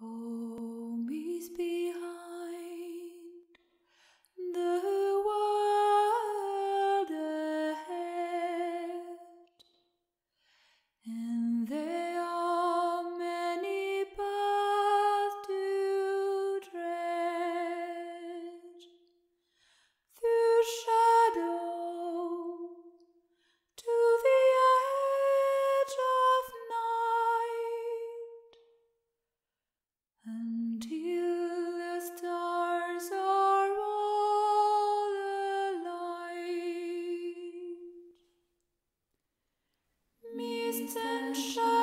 Home is behind, the world ahead, and there are many paths to tread, through shadow to the edge of night, until the stars are all alight. Mist and shadow.